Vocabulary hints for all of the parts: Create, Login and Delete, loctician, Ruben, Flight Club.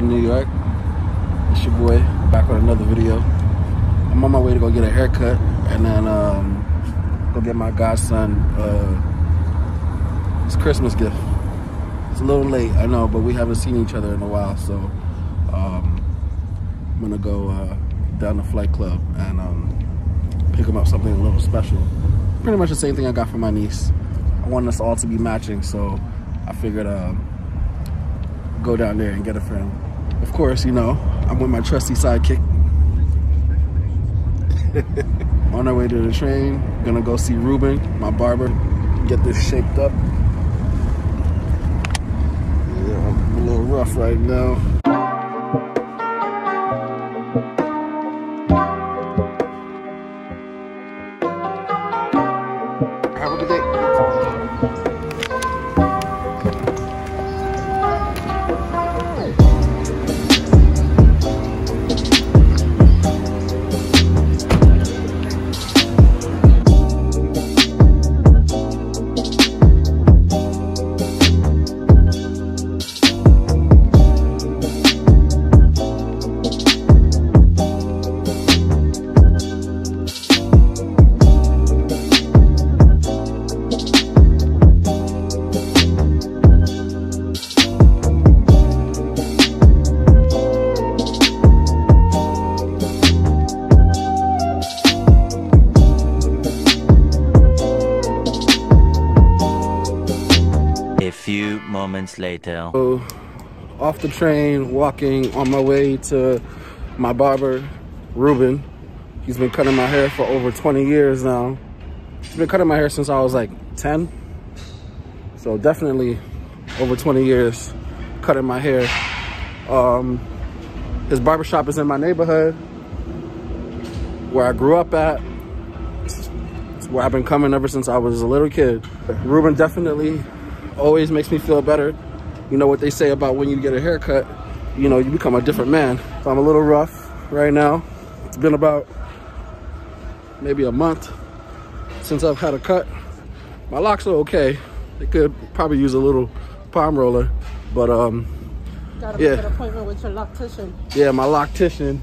good, New York? It's your boy, back with another video. I'm on my way to go get a haircut and then go get my godson his Christmas gift. It's a little late, I know, but we haven't seen each other in a while, so I'm gonna go down to Flight Club and pick him up something a little special. Pretty much the same thing I got for my niece. I want us all to be matching, so I figured go down there and get a friend. Of course, you know, I'm with my trusty sidekick. On our way to the train, gonna go see Ruben, my barber, get this shaped up. Yeah, I'm a little rough right now. Have a good day. Few moments later. So, off the train, walking on my way to my barber, Ruben. He's been cutting my hair for over 20 years now. He's been cutting my hair since I was like 10. So definitely over 20 years cutting my hair. His barbershop is in my neighborhood where I grew up at. It's where I've been coming ever since I was a little kid. Ruben definitely always makes me feel better. You know what they say about when you get a haircut, you know, you become a different man. So I'm a little rough right now. It's been about maybe a month since I've had a cut. My locks are okay. They could probably use a little palm roller, but gotta make an appointment with your loctician. Yeah, my loctician.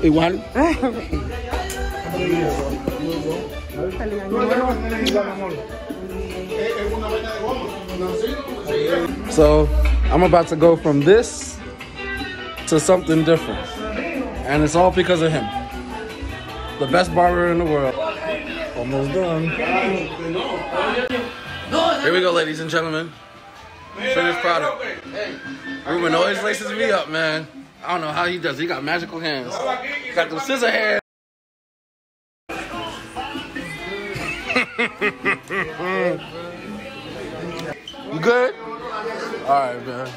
Igual. So I'm about to go from this to something different, and it's all because of him. The best barber in the world. Almost done. Here we go, ladies and gentlemen. Finished product. Ruben always laces me up, man. I don't know how he does it. He got magical hands. He got those scissor hands. You good? All right, man.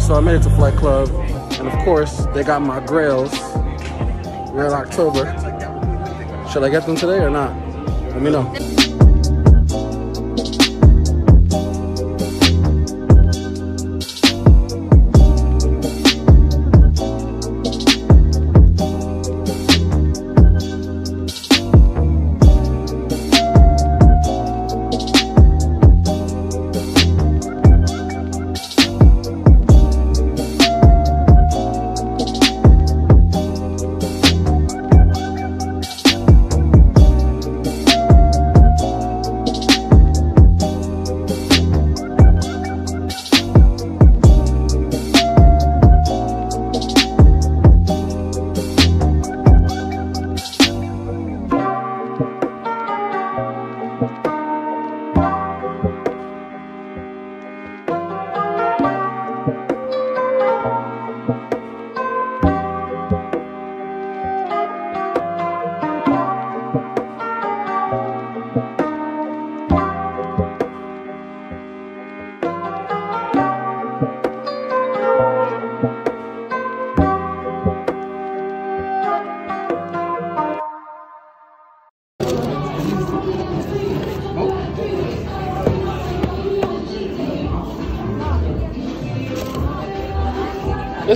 So I made it to Flight Club, and of course, they got my grails. We're in October. Should I get them today or not? Let me know.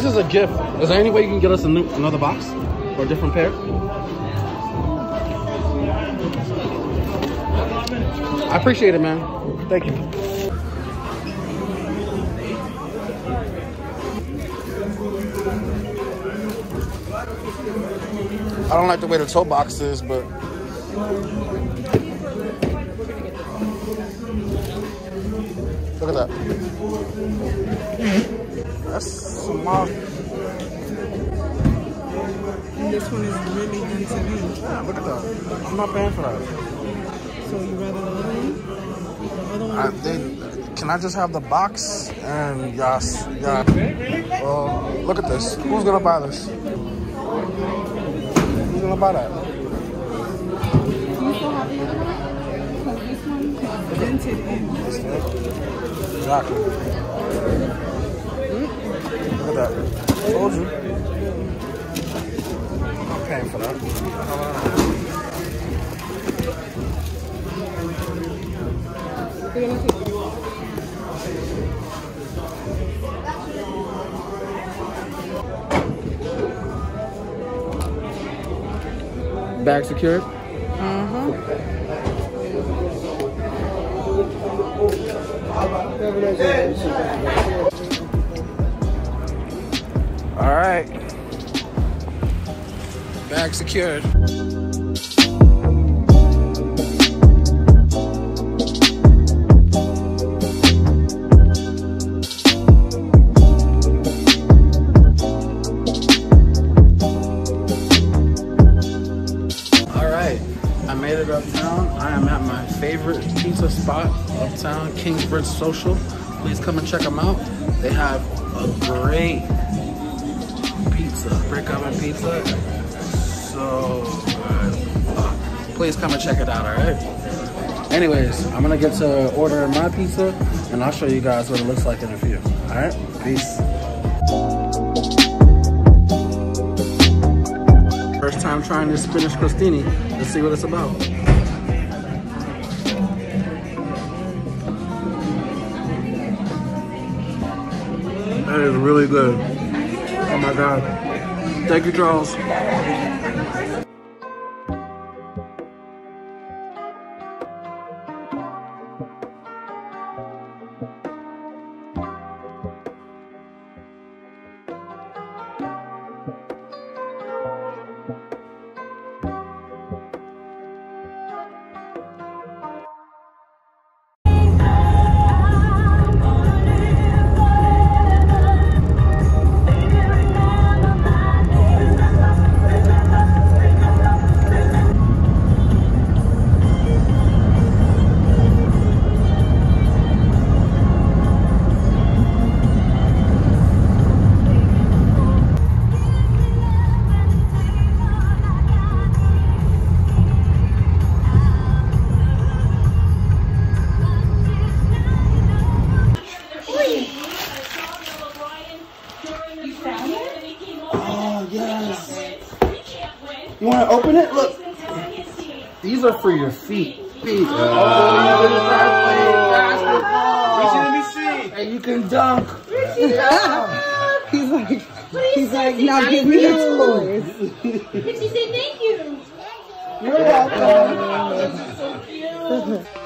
This is a gift. Is there any way you can get us a new, another box or a different pair? I appreciate it, man. Thank you. I don't like the way the toe box is, but look at that. That's small. This one is really good to me. Yeah, look at that. I'm not paying for that. So you rather the other one? Can I just have the box? And yes, yeah. Well, look at this. Who's gonna buy this? Who's gonna buy that? You still have the other one? This one is dented in. Exactly. Look at that. I told you. I'm not paying for that. Bag secured? All right, bag secured. Uptown, I am at my favorite pizza spot uptown, Kingsbridge Social. Please come and check them out. They have a great pizza, brick oven pizza. So good. Please come and check it out, all right? Anyways, I'm gonna get to ordering my pizza and I'll show you guys what it looks like in a few, all right? Peace. First time trying this spinach crostini. Let's see what it's about. That is really good. Oh my God. Thank you, Charles. You want to open it? Look. These are for your feet. Feet. Oh. And you can dunk. Yeah. He's like, now give me your toys. She said thank you. You're welcome. This is so cute.